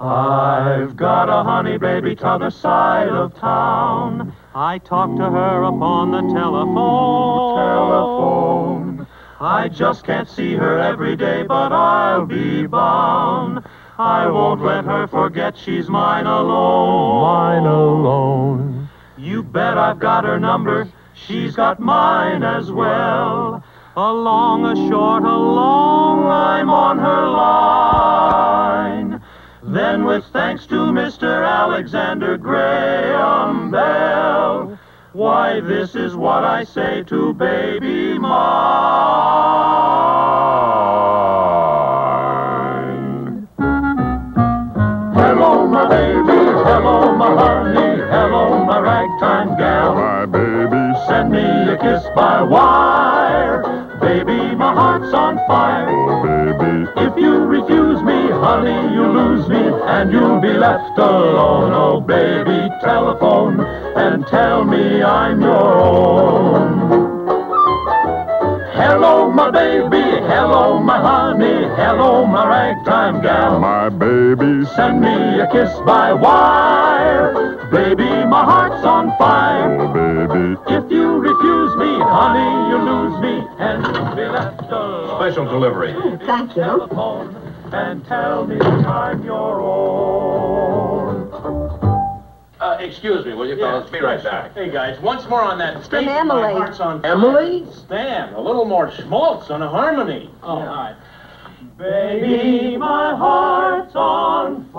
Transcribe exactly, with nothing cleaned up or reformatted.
I've got a honey baby t'other side of town. I talked to her upon the telephone. telephone. I just can't see her every day, but I'll be bound. I won't let her forget she's mine alone. Mine alone. You bet I've got her number. She's got mine as well. Along a short, along, I'm on her line. Then with thanks to Mister Alexander Graham Bell, why, this is what I say to baby mine. Hello, my baby, hello, my honey, hello, my ragtime gal. My baby, send me a kiss by wire. Baby, my heart's on fire. Oh, baby. If you refuse me, honey, you lose me, and you'll be left alone. Oh, baby, telephone and tell me I'm your own. Hello, my baby. Hello, my honey. Hello, my ragtime gal. My baby, send me a kiss by wire. Baby, my heart's on fire. Oh, baby. If you refuse me, honey, you lose me. Special delivery. Oh, thank you. And tell me I'm your own. Uh, excuse me, will you, fellas? Be right back. Hey, guys, once more on that. From Emily. Emily? Stan, a little more schmaltz on a harmony. Oh, all right. Baby, my heart's on fire.